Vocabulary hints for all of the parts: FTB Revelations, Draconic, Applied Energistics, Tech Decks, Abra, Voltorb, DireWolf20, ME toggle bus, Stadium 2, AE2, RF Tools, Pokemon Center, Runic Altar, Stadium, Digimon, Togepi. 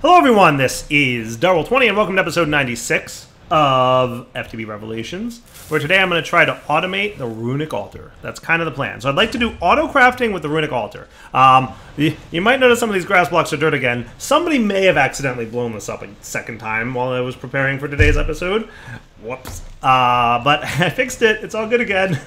Hello everyone, this is DireWolf20 and welcome to episode 96 of FTB Revelations, where today I'm going to try to automate the runic altar. That's kind of the plan. So I'd like to do auto crafting with the runic altar. You might notice some of these grass blocks are dirt again. Somebody may have accidentally blown this up a second time while I was preparing for today's episode. Whoops. But I fixed it. It's all good again.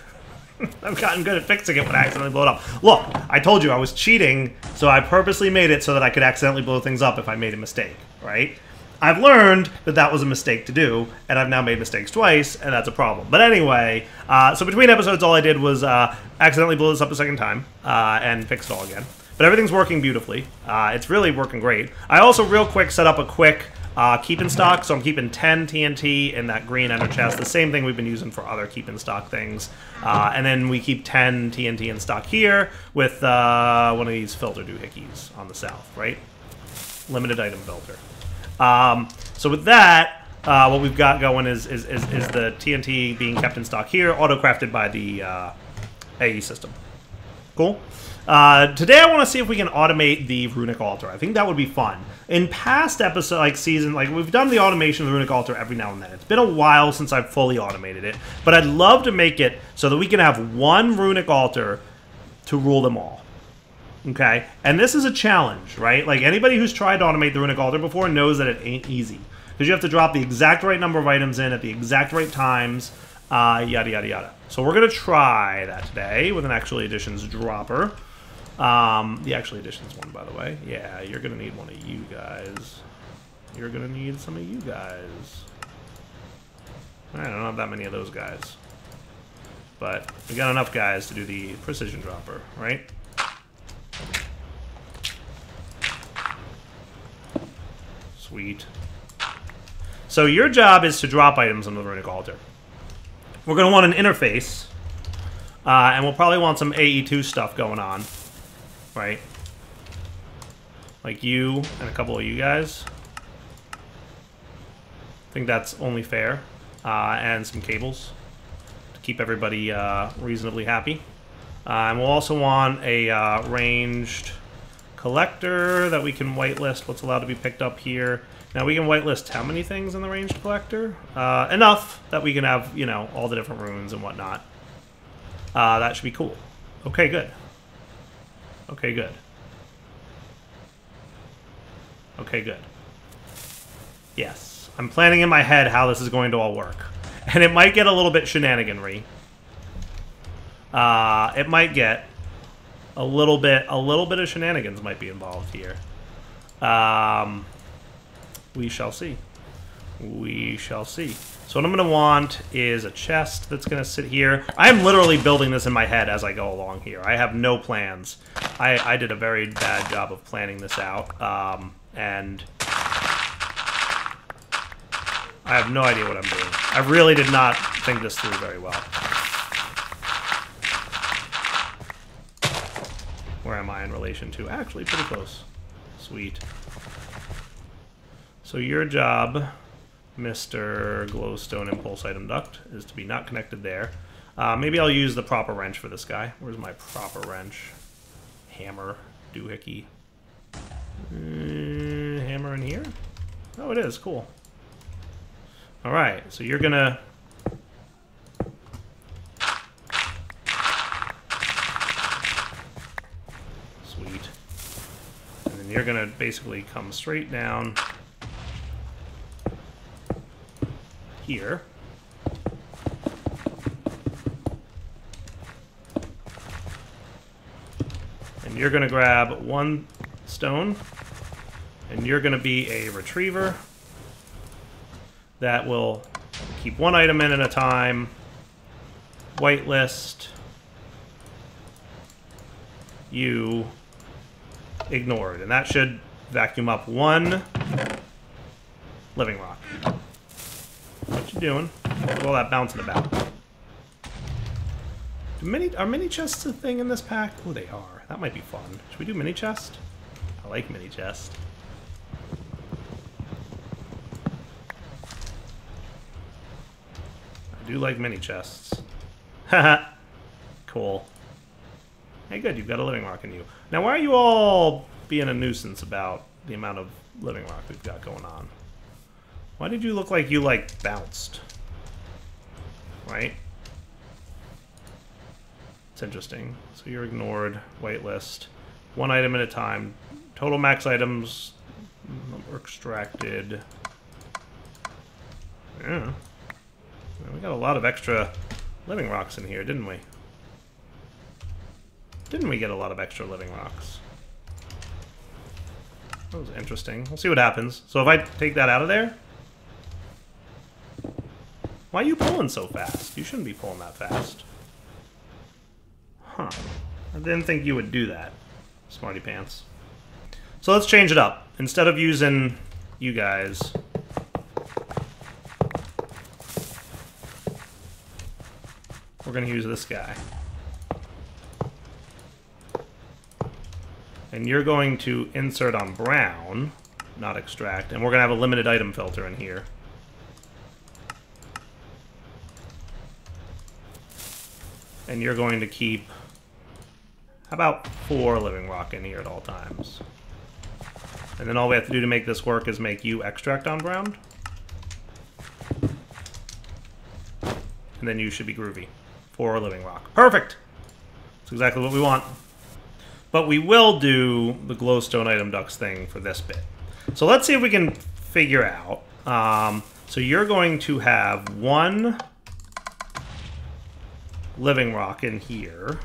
I've gotten good at fixing it when I accidentally blow it up. Look, I told you I was cheating, so I purposely made it so that I could accidentally blow things up if I made a mistake, right? I've learned that that was a mistake to do, and I've now made mistakes twice, and that's a problem. But anyway, so between episodes, all I did was accidentally blow this up a second time and fix it all again. But everything's working beautifully. It's really working great. I also real quick set up a quick keep in stock, so I'm keeping 10 TNT in that green ender chest, the same thing we've been using for other keep in stock things, and then we keep 10 TNT in stock here with one of these filter doohickeys on the south, right? Limited item filter. So with that, what we've got going is the TNT being kept in stock here, auto-crafted by the AE system. Cool. Today I want to see if we can automate the runic altar. I think that would be fun. In past episodes, we've done the automation of the runic altar every now and then. It's been a while since I've fully automated it, but I'd love to make it so that we can have one runic altar to rule them all. Okay? And this is a challenge, right? Like, anybody who's tried to automate the runic altar before knows that it ain't easy, because you have to drop the exact right number of items in at the exact right times, yada, yada, yada. So we're going to try that today with an Actually Additions dropper. The Actually Additions one, by the way. Yeah, you're going to need one of you guys. You're going to need some of you guys. I don't have that many of those guys. But we got enough guys to do the precision dropper, right? Sweet. So your job is to drop items on the runic altar. We're going to want an interface, and we'll probably want some AE2 stuff going on, right? Like you and a couple of you guys. I think that's only fair. And some cables to keep everybody reasonably happy. And we'll also want a ranged collector that we can whitelist what's allowed to be picked up here. Now we can whitelist how many things in the ranged collector? Enough that we can have, you know, all the different runes and whatnot. That should be cool. Okay, good. Okay, good. Okay, good. Yes. I'm planning in my head how this is going to all work. And it might get a little bit shenaniganry. It might get a little bit of shenanigans might be involved here. We shall see. We shall see. So what I'm going to want is a chest that's going to sit here. I am literally building this in my head as I go along here. I have no plans. I did a very bad job of planning this out. And I have no idea what I'm doing. I really did not think this through very well. Where am I in relation to? Actually, pretty close. Sweet. So your job, Mr. Glowstone Impulse Item Duct, is to be not connected there. Maybe I'll use the proper wrench for this guy. Where's my proper wrench? Hammer, doohickey. Hammer in here? Oh, it is. Cool. All right. So you're going to... Sweet. And then you're going to basically come straight down... here. And you're going to grab one stone, and you're going to be a retriever that will keep one item in at a time, whitelist, you, ignored. And that should vacuum up one living rock. What you doing? Look at all that bouncing about. Are mini chests a thing in this pack? Oh, they are. That might be fun. Should we do mini chest? I like mini chest. I do like mini chests. Haha. Cool. Hey, good. You've got a living rock in you. Now, why are you all being a nuisance about the amount of living rock we've got going on. Why did you look like you, like, bounced? Right? It's interesting. So you're ignored. Waitlist. One item at a time. Total max items were extracted. Yeah. We got a lot of extra living rocks in here, didn't we? Didn't we get a lot of extra living rocks? That was interesting. We'll see what happens. So if I take that out of there... Why are you pulling so fast? You shouldn't be pulling that fast. Huh. I didn't think you would do that, smarty pants. So let's change it up. Instead of using you guys... we're going to use this guy. And you're going to insert on brown, not extract. And we're going to have a limited item filter in here. And you're going to keep about 4 living rock in here at all times. And then all we have to do to make this work is make you extract on brown. And then you should be groovy. 4 living rock. Perfect! That's exactly what we want. But we will do the glowstone item ducks thing for this bit. So let's see if we can figure out. So you're going to have 1 living rock in here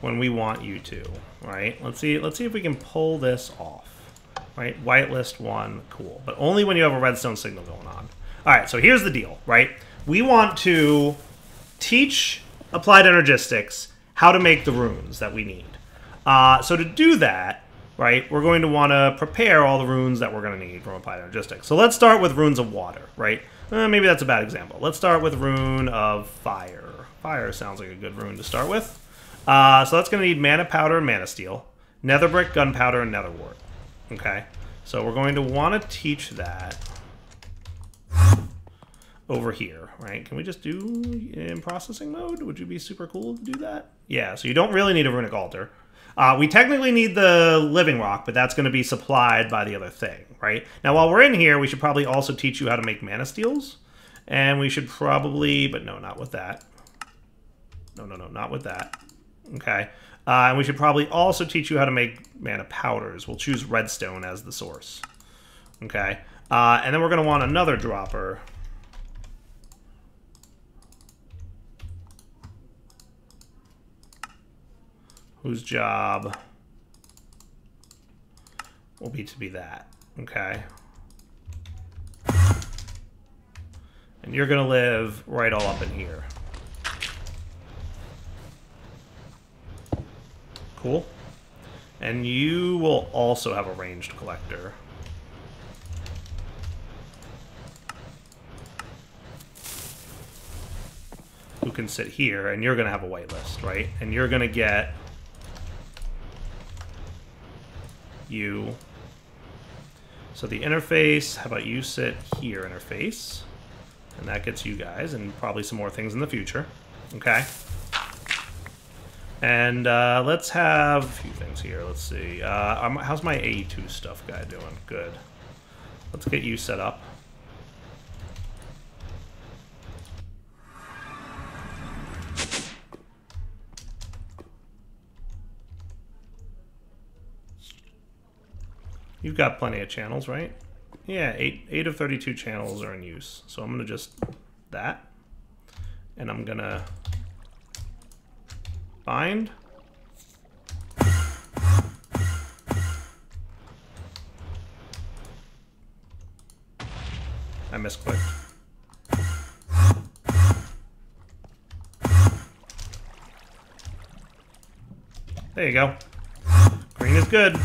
when we want you to, right? Let's see if we can pull this off. Right? Whitelist 1, cool. But only when you have a redstone signal going on. Alright, so here's the deal, right? We want to teach Applied Energistics how to make the runes that we need. So to do that, right, we're going to want to prepare all the runes that we're going to need from Applied Energistics. So let's start with runes of water, right? Maybe that's a bad example. Let's start with rune of fire. Fire sounds like a good rune to start with. So that's going to need mana powder and mana steel, nether brick, gunpowder, and nether wart. Okay, so we're going to want to teach that over here, right? Can we just do in processing mode? Would you be super cool to do that? Yeah, so you don't really need a runic altar. We technically need the living rock, but that's going to be supplied by the other thing, right? Now, while we're in here, we should probably also teach you how to make mana steels. And we should probably... but no, not with that. No, not with that. Okay. And we should probably also teach you how to make mana powders. We'll choose redstone as the source. Okay. And then we're going to want another dropper. Whose job will be to be that, okay? And you're gonna live right all up in here. Cool. And you will also have a ranged collector. Who can sit here, and you're gonna have a whitelist, right? And you're gonna get you. So the interface, how about you sit here, interface? And that gets you guys and probably some more things in the future. Okay. And let's have a few things here. Let's see. How's my A2 stuff guy doing? Good. Let's get you set up. You've got plenty of channels, right? Yeah, 8 of 32 channels are in use. So I'm going to just that. And I'm going to bind. I misclicked. There you go. Green is good.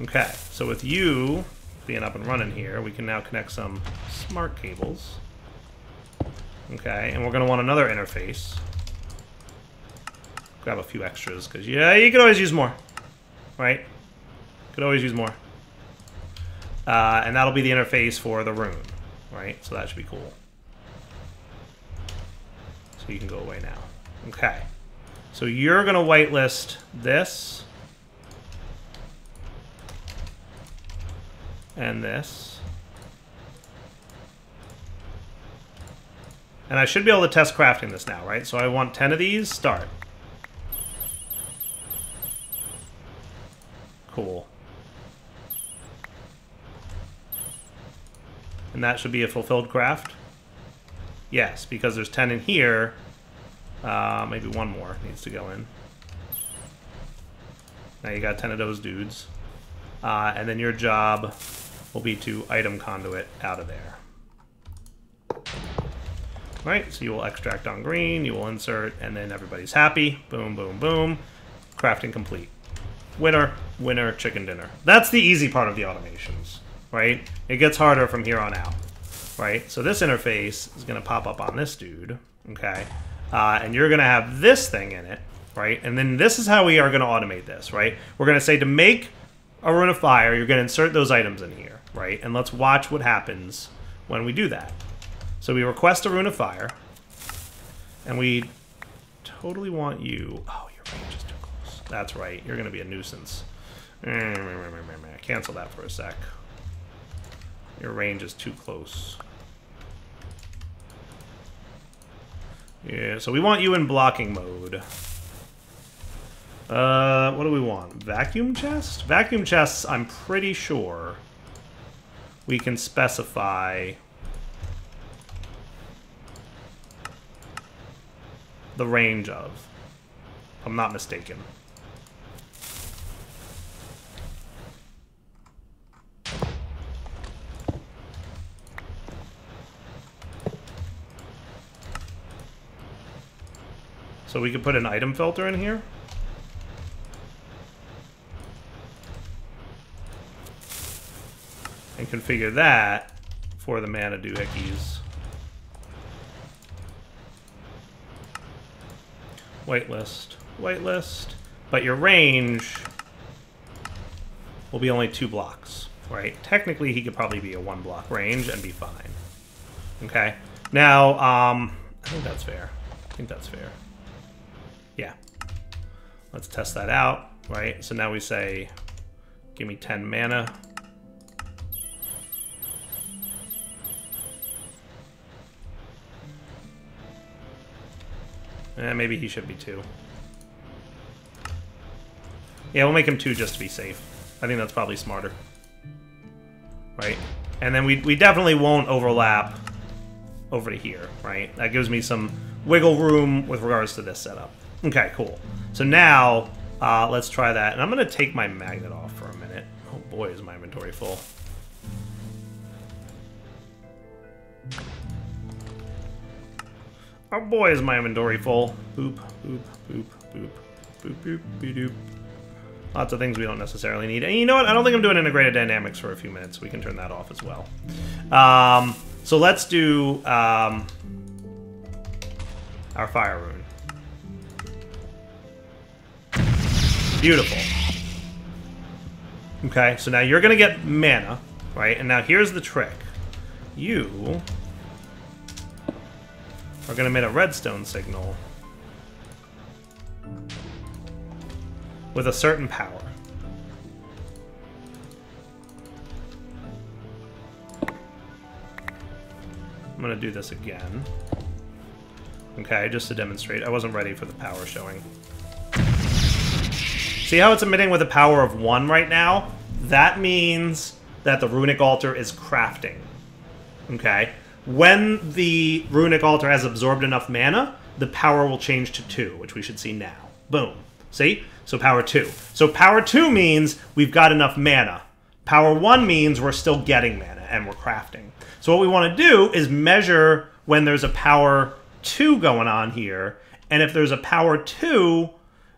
Okay, so with you being up and running here, we can now connect some smart cables. Okay, and we're going to want another interface. Grab a few extras, because, yeah, you could always use more. Right? Could always use more. And that'll be the interface for the rune. Right? So that should be cool. So you can go away now. Okay. So you're going to whitelist this. and this. And I should be able to test crafting this now, right? So I want 10 of these, start. Cool. And that should be a fulfilled craft? Yes, because there's 10 in here. Maybe one more needs to go in. Now you got 10 of those dudes. And then your job will be to item conduit out of there. All right, so you will extract on green, you will insert, and then everybody's happy. Boom, boom, boom. Crafting complete. Winner, winner, chicken dinner. That's the easy part of the automations, right? It gets harder from here on out, right? So this interface is going to pop up on this dude, okay? And you're going to have this thing in it, right? And then this is how we are going to automate this, right? We're going to say to make a run of fire, you're going to insert those items in here, right? And let's watch what happens when we do that. So we request a rune of fire, and we totally want you... Oh, your range is too close. That's right. You're going to be a nuisance. Cancel that for a sec. Your range is too close. Yeah, so we want you in blocking mode. What do we want? Vacuum chest? Vacuum chests, I'm pretty sure we can specify... the range of, if I'm not mistaken. So we could put an item filter in here. And configure that for the mana doohickeys. Whitelist, whitelist, but your range will be only 2 blocks, right? Technically, he could probably be a 1-block range and be fine. Okay, now, I think that's fair. I think that's fair. Yeah. Let's test that out, right? So now we say, give me 10 mana. Maybe he should be 2. Yeah, we'll make him 2 just to be safe. I think that's probably smarter. Right? And then we definitely won't overlap over to here, right? That gives me some wiggle room with regards to this setup. Okay, cool. So now, let's try that. And I'm going to take my magnet off for a minute. Oh boy, is my inventory full. Oh boy, is my inventory full. Boop, boop, boop, boop, boop, boop, boop, boop. Lots of things we don't necessarily need. And you know what? I don't think I'm doing integrated dynamics for a few minutes. We can turn that off as well. So let's do our fire rune. Beautiful. Okay, so now you're going to get mana, right? And now here's the trick. You... we're going to make a redstone signal with a certain power. I'm going to do this again. Okay, just to demonstrate. I wasn't ready for the power showing. See how it's emitting with a power of 1 right now? That means that the runic altar is crafting. Okay? When the runic altar has absorbed enough mana, the power will change to 2, which we should see now. Boom. See? So power 2. So power 2 means we've got enough mana. Power 1 means we're still getting mana and we're crafting. So what we want to do is measure when there's a power 2 going on here. And if there's a power 2,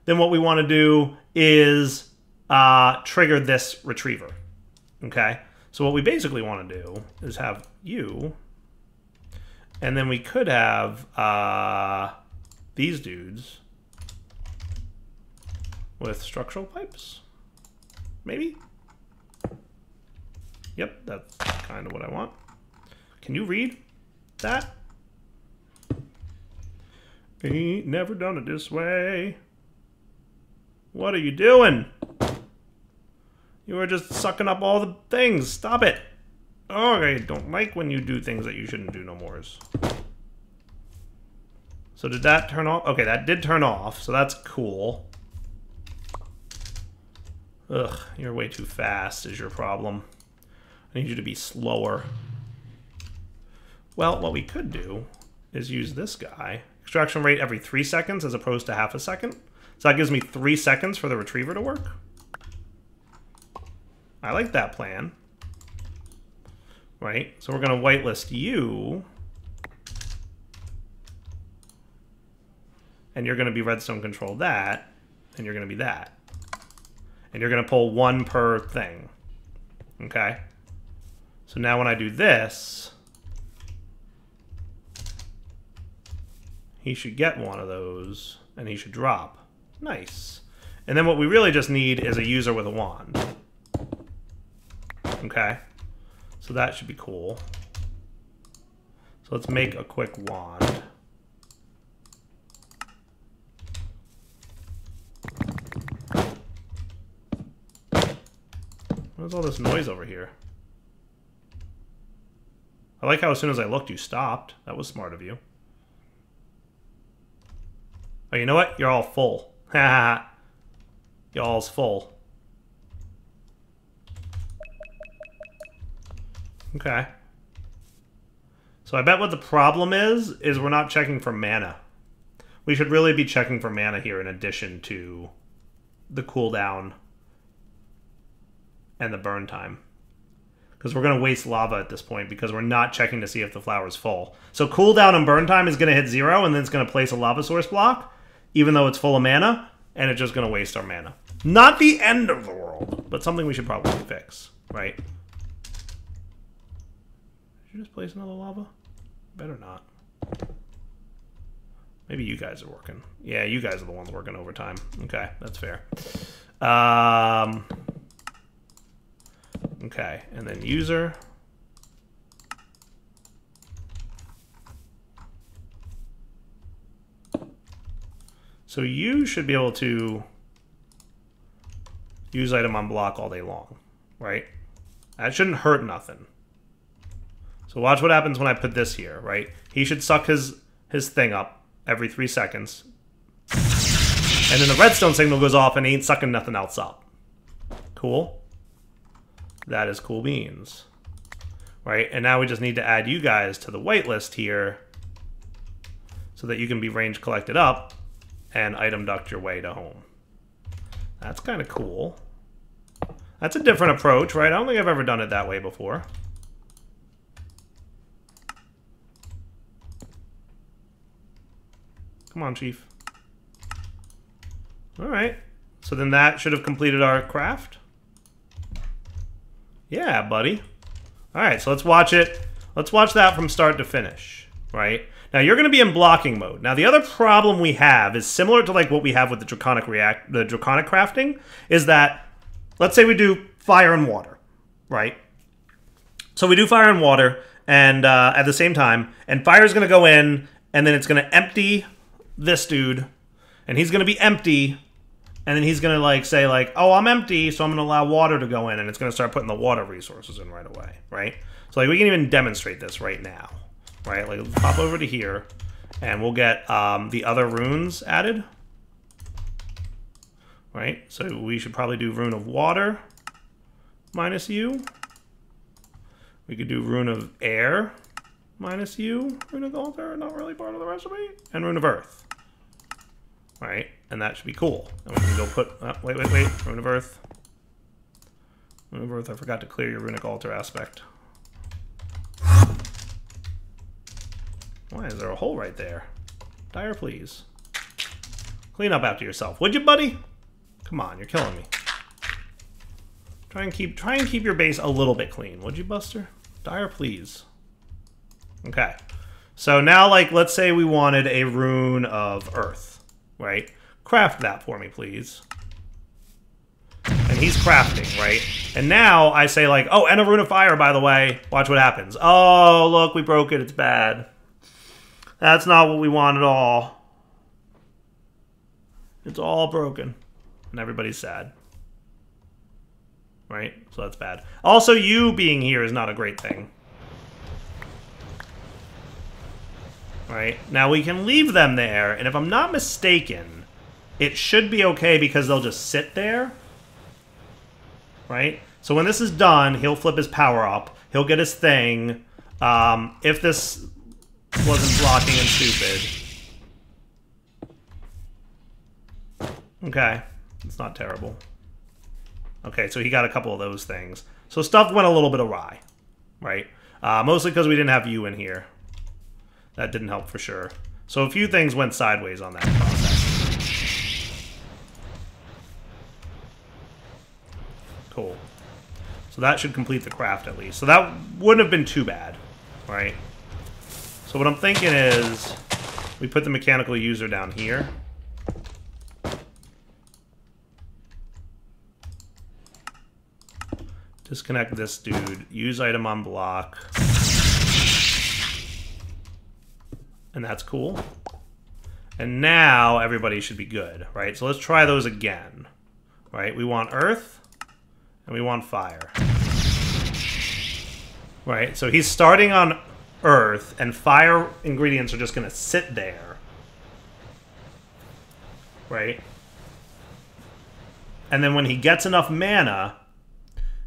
then what we want to do is trigger this retriever. Okay? So what we basically want to do is have you... and then we could have these dudes with structural pipes, maybe? Yep, that's kind of what I want. Can you read that? Ain't never done it this way. What are you doing? You are just sucking up all the things. Stop it. Oh, I don't like when you do things that you shouldn't do no more. So did that turn off? Okay, that did turn off, so that's cool. Ugh, you're way too fast is your problem. I need you to be slower. Well, what we could do is use this guy. Extraction rate every 3 seconds as opposed to half a second. So that gives me 3 seconds for the retriever to work. I like that plan. Right, so we're gonna whitelist you. And you're gonna be redstone control that, and you're gonna be that. And you're gonna pull one per thing, okay? So now when I do this, he should get one of those, and he should drop. Nice. And then what we really just need is a user with a wand. Okay, so that should be cool. So let's make a quick wand. What's all this noise over here? I like how as soon as I looked, you stopped. That was smart of you. Oh, you know what? You're all full. Ha! Y'all's full. Okay. So I bet what the problem is we're not checking for mana. We should really be checking for mana here in addition to the cooldown and the burn time, because we're going to waste lava at this point because we're not checking to see if the flowers fall. So cooldown and burn time is going to hit 0, and then it's going to place a lava source block even though it's full of mana, and it's just going to waste our mana. Not the end of the world, but something we should probably fix, right? Did you just place another lava? Better not. Maybe you guys are working. Yeah, you guys are the ones working overtime. Okay, that's fair. Okay, and then user. So you should be able to use item on block all day long, right? That shouldn't hurt nothing. So watch what happens when I put this here, right? He should suck his thing up every 3 seconds. And then the redstone signal goes off and he ain't sucking nothing else up. Cool. That is cool beans, right? And now we just need to add you guys to the whitelist here so that you can be range collected up and item ducked your way to home. That's kind of cool. That's a different approach, right? I don't think I've ever done it that way before. Come on, Chief. All right. So then that should have completed our craft. Yeah, buddy. All right, so let's watch it. Let's watch that from start to finish, right? Now, you're going to be in blocking mode. Now, the other problem we have is similar to like what we have with the draconic crafting, is that let's say we do fire and water, right? So we do fire and water and at the same time, and fire is going to go in, and then it's going to empty this dude, and he's going to be empty. And then he's going to like say like, oh, I'm empty, so I'm going to allow water to go in. And it's going to start putting the water resources in right away, right? So like we can even demonstrate this right now, right? Like pop over to here and we'll get the other runes added, right? So we should probably do rune of water minus U. We could do rune of air minus U. Rune of altar, not really part of the recipe. And rune of earth, right? And that should be cool. And we can go put... Oh, wait. Rune of Earth. Rune of Earth, I forgot to clear your runic altar aspect. Why is there a hole right there? Dire, please. Clean up after yourself, would you, buddy? Come on, you're killing me. Try and keep your base a little bit clean, would you, Buster? Dire, please. Okay. So now, like, let's say we wanted a rune of Earth, right? Craft that for me, please. And he's crafting, right? And now I say like, oh, and a rune of fire, by the way. Watch what happens. Oh, look, we broke it. It's bad. That's not what we want at all. It's all broken. And everybody's sad. right? So that's bad. Also, you being here is not a great thing. Right, now we can leave them there, and if I'm not mistaken, it should be okay because they'll just sit there. Right? So when this is done, he'll flip his power up. He'll get his thing. If this wasn't blocking and stupid. Okay. It's not terrible. Okay, so he got a couple of those things. So stuff went a little bit awry. Right? Mostly because we didn't have you in here. That didn't help for sure. So a few things went sideways on that process. Cool. So that should complete the craft at least. So that wouldn't have been too bad, right? So what I'm thinking is we put the mechanical user down here. Disconnect this dude. Use item on block. And that's cool. And now everybody should be good, right? So let's try those again, right? We want earth and we want fire, right? So he's starting on earth and fire ingredients are just going to sit there, right? And then when he gets enough mana,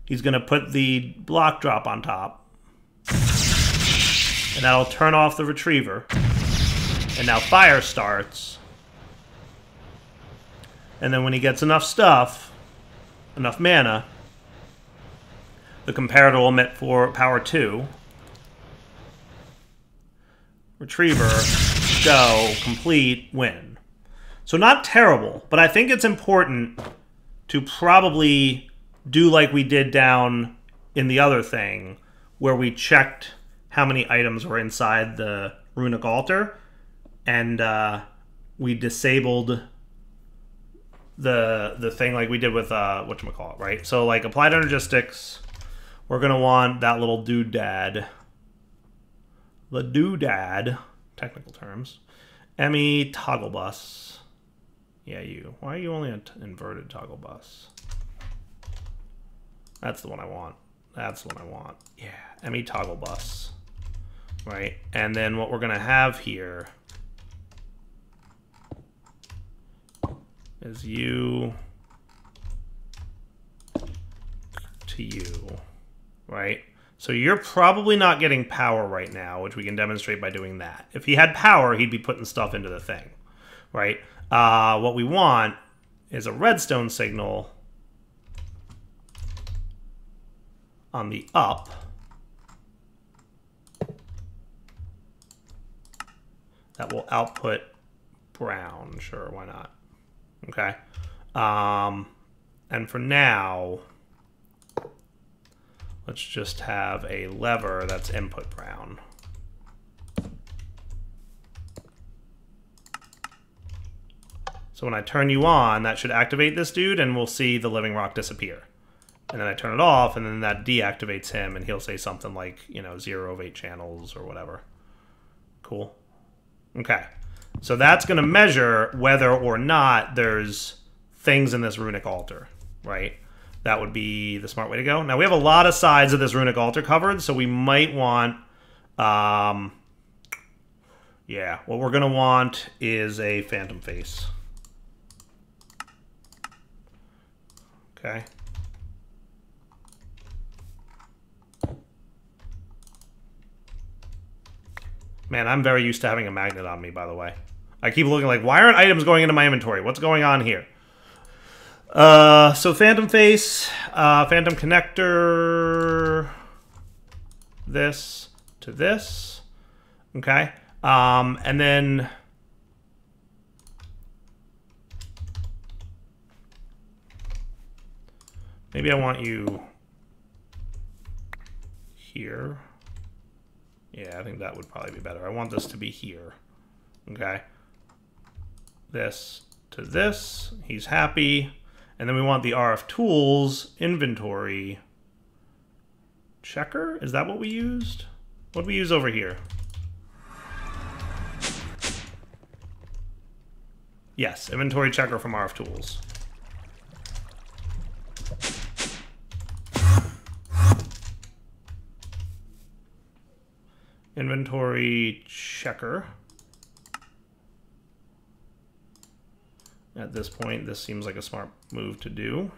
he's going to put the block drop on top and that'll turn off the retriever. And now fire starts. And then when he gets enough stuff, enough mana, the comparator will emit for power 2. Retriever, go, complete, win. So not terrible, but I think it's important to probably do like we did down in the other thing, where we checked how many items were inside the runic altar. And we disabled the thing like we did with whatchamacallit, right? So like Applied Energistics, we're gonna want that little doodad. The doodad, technical terms. ME toggle bus. Yeah, you. Why are you only an inverted toggle bus? That's the one I want. That's the one I want. Yeah, ME toggle bus. Right? And then what we're gonna have here is you to you, right? So you're probably not getting power right now, which we can demonstrate by doing that. If he had power, he'd be putting stuff into the thing, right? What we want is a redstone signal on the up. That will output brown, sure, why not? Okay, and for now, let's just have a lever that's input brown. So when I turn you on, that should activate this dude, and we'll see the living rock disappear. And then I turn it off, and then that deactivates him, and he'll say something like, you know, 0 of 8 channels or whatever. Cool. Okay. So that's going to measure whether or not there's things in this runic altar, right? That would be the smart way to go. Now, we have a lot of sides of this runic altar covered, so we might want... yeah, what we're going to want is a phantom face. Okay. Man, I'm very used to having a magnet on me, by the way. I keep looking like, why aren't items going into my inventory? What's going on here? So phantom face, phantom connector, this to this, okay? And then maybe I want you here. Yeah, I think that would probably be better. I want this to be here, okay? This to this, he's happy. And then we want the RF Tools inventory checker. Is that what we used? What did we use over here? Yes, inventory checker from RF Tools. inventory checker. At this point, this seems like a smart move to do,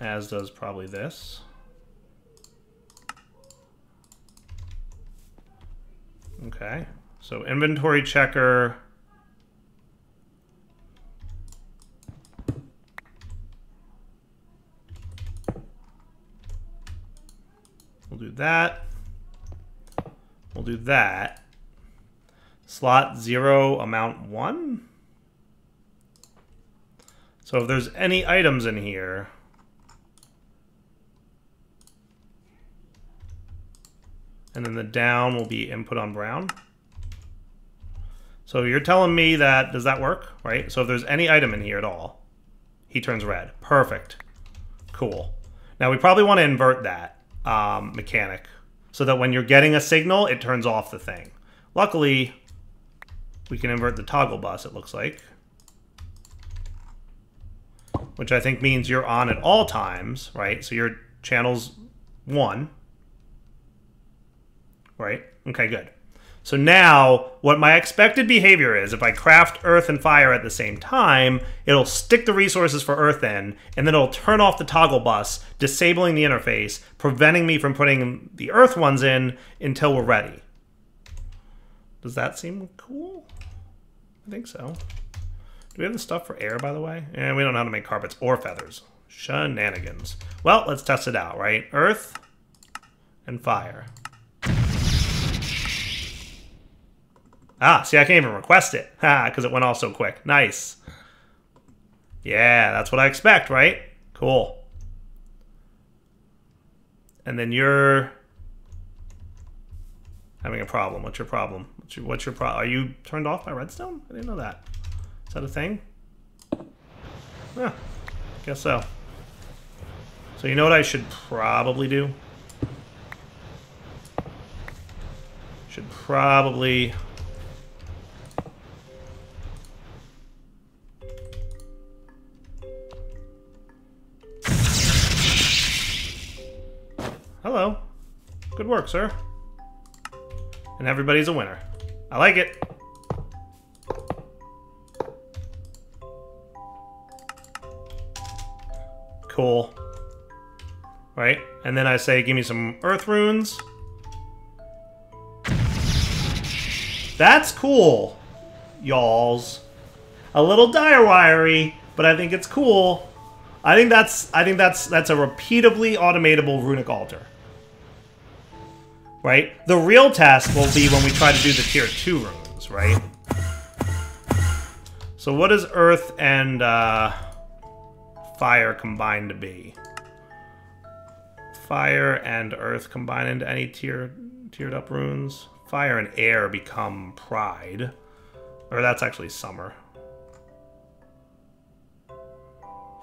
as does probably this. Okay, so inventory checker. We'll do that. We'll do that. Slot 0, amount 1. So if there's any items in here, and then the down will be input on brown. So you're telling me that, does that work, right? So if there's any item in here at all, he turns red. Perfect. Cool. Now we probably want to invert that mechanic so that when you're getting a signal, it turns off the thing. Luckily, we can invert the toggle bus, it looks like. Which I think means you're on at all times, right? So your channel's 1. Right? Okay, good. So now what my expected behavior is, if I craft earth and fire at the same time, it'll stick the resources for earth in, and then it'll turn off the toggle bus, disabling the interface, preventing me from putting the earth ones in until we're ready. Does that seem cool? I think so. Do we have the stuff for air, by the way? And we don't know how to make carpets or feathers. Shenanigans. Well, let's test it out, right? Earth and fire. Ah, see, I can't even request it. Ha, because it went off so quick. Nice. Yeah, that's what I expect, right? Cool. And then you're having a problem. What's your problem? What's your problem? Are you turned off by redstone? I didn't know that. Is that a thing? Yeah, I guess so. So you know what I should probably do? Should probably... Hello. Good work, sir. And everybody's a winner. I like it. Cool. Right? And then I say, give me some earth runes. That's cool, y'alls. A little direwiry, but I think it's cool. I think that's a repeatably automatable runic altar. Right? The real task will be when we try to do the tier 2 runes, right? So what is earth and fire combined to be? Fire and earth combine into any tiered up runes. Fire and air become pride. Or that's actually summer.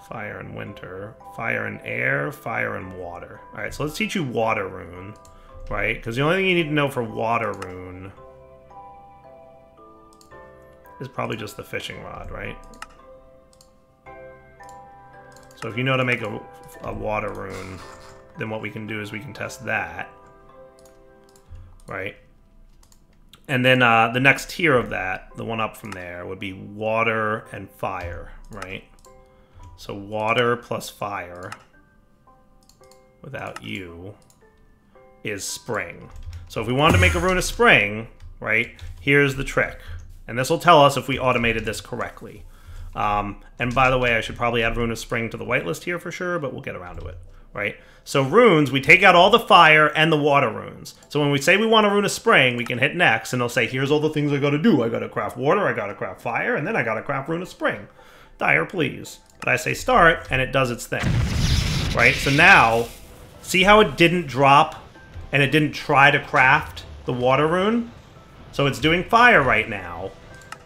Fire and winter. Fire and air. Fire and water. Alright, so let's teach you water rune. Right? Because the only thing you need to know for water rune is probably just the fishing rod, right? So if you know how to make a water rune, then what we can do is we can test that. Right? And then the next tier of that, the one up from there, would be water and fire, right? So water plus fire without you is spring. So if we wanted to make a rune of spring, right, here's the trick. And this will tell us if we automated this correctly. And by the way, I should probably add rune of spring to the whitelist here for sure, but we'll get around to it, right? So runes, we take out all the fire and the water runes. So when we say we want a rune of spring, we can hit next and it'll say, here's all the things I gotta do. I gotta craft water, I gotta craft fire, and then I gotta craft rune of spring. Dire, please. But I say start and it does its thing, right? So now, see how it didn't drop and it didn't try to craft the water rune? So it's doing fire right now,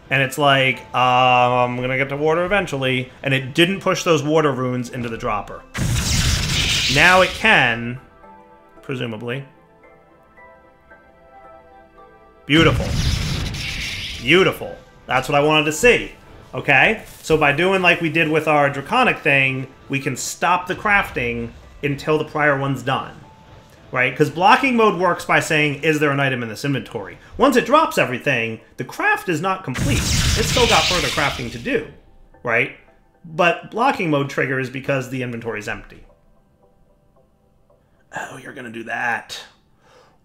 and it's like, I'm gonna get to water eventually, and it didn't push those water runes into the dropper. Now it can, presumably. Beautiful. Beautiful. That's what I wanted to see, okay? So by doing like we did with our Draconic thing, we can stop the crafting until the prior one's done. right? Because blocking mode works by saying, is there an item in this inventory? Once it drops everything, the craft is not complete. It's still got further crafting to do, right? But blocking mode triggers because the inventory is empty. Oh, you're going to do that.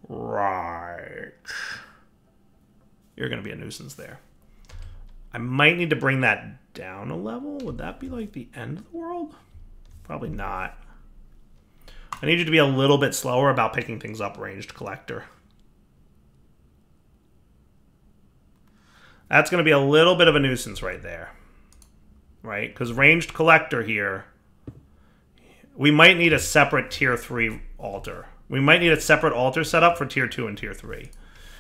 Right. You're going to be a nuisance there. I might need to bring that down a level. Would that be like the end of the world? Probably not. I need you to be a little bit slower about picking things up, ranged collector. That's going to be a little bit of a nuisance right there. Right? Because ranged collector here, we might need a separate tier 3 altar. We might need a separate altar set up for tier 2 and tier 3.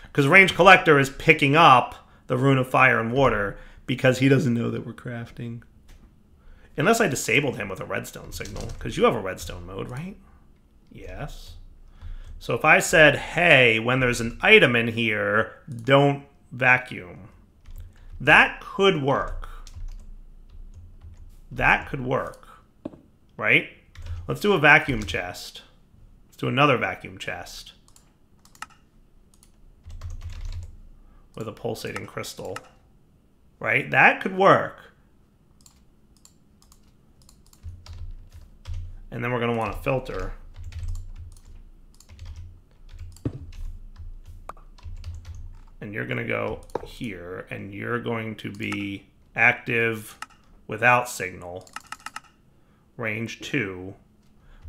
Because ranged collector is picking up the rune of fire and water because he doesn't know that we're crafting. Unless I disabled him with a redstone signal, because you have a redstone mode, right? Yes. So if I said, hey, when there's an item in here, don't vacuum. That could work. That could work, right? Let's do a vacuum chest. Let's do another vacuum chest with a pulsating crystal, right? That could work. And then we're going to want a filter. And you're going to go here, and you're going to be active without signal, range 2,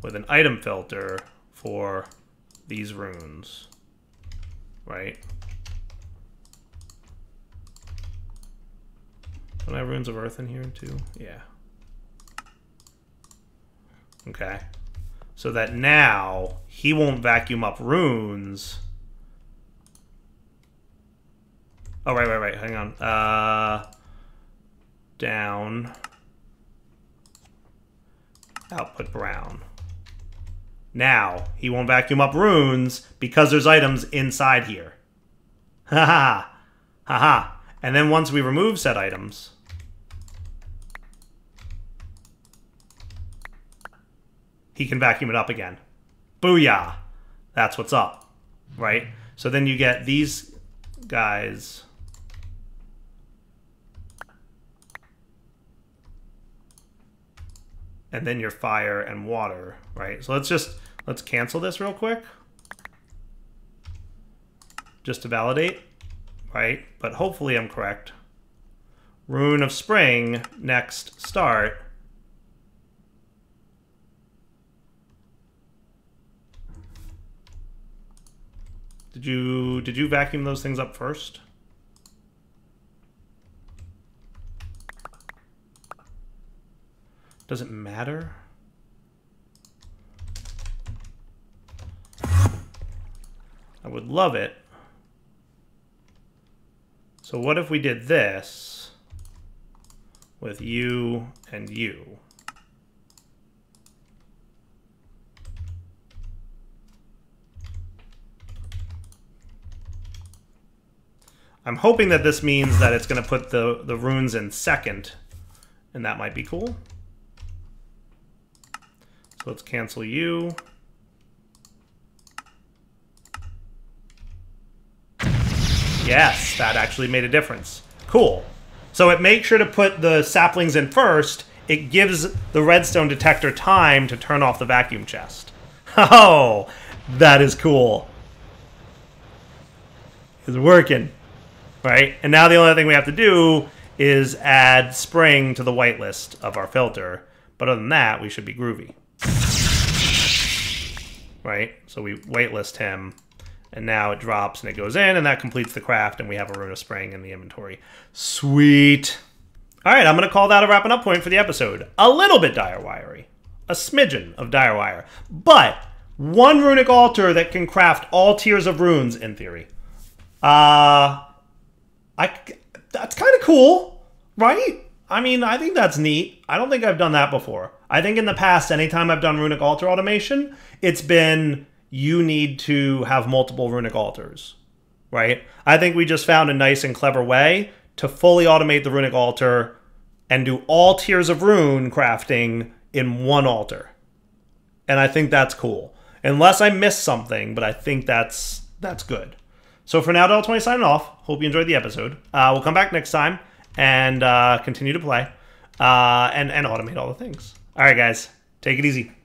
with an item filter for these runes, right? Don't I have runes of earth in here too? Yeah. Okay. So that now he won't vacuum up runes. Oh, right, hang on. Down, output brown. Now, he won't vacuum up runes because there's items inside here. Haha, haha. And then once we remove said items, he can vacuum it up again. Booyah, that's what's up, right? So then you get these guys. And then your fire and water, right? So let's cancel this real quick just to validate, right? But hopefully I'm correct. Rune of Spring, next start. Did you vacuum those things up first? Does it matter? I would love it. So what if we did this with you and you? I'm hoping that this means that it's going to put the runes in second, and that might be cool. So let's cancel you. Yes, that actually made a difference. Cool. So it makes sure to put the saplings in first. It gives the redstone detector time to turn off the vacuum chest. Oh, that is cool. It's working, right? And now the only thing we have to do is add spring to the whitelist of our filter. But other than that, we should be groovy. Right? So we whitelist him, and now it drops and it goes in, and that completes the craft, and we have a rune of spring in the inventory. Sweet. All right, I'm going to call that a wrapping up point for the episode. A little bit direwiry. A smidgen of direwire. But one runic altar that can craft all tiers of runes, in theory. That's kind of cool, right? I mean, I think that's neat. I don't think I've done that before. I think in the past, anytime I've done runic altar automation, it's been, you need to have multiple runic altars, right? I think we just found a nice and clever way to fully automate the runic altar and do all tiers of rune crafting in one altar. And I think that's cool. unless I missed something, but I think that's good. So for now, DireWolf20 signing off. Hope you enjoyed the episode. We'll come back next time and continue to play and automate all the things. All right, guys, take it easy.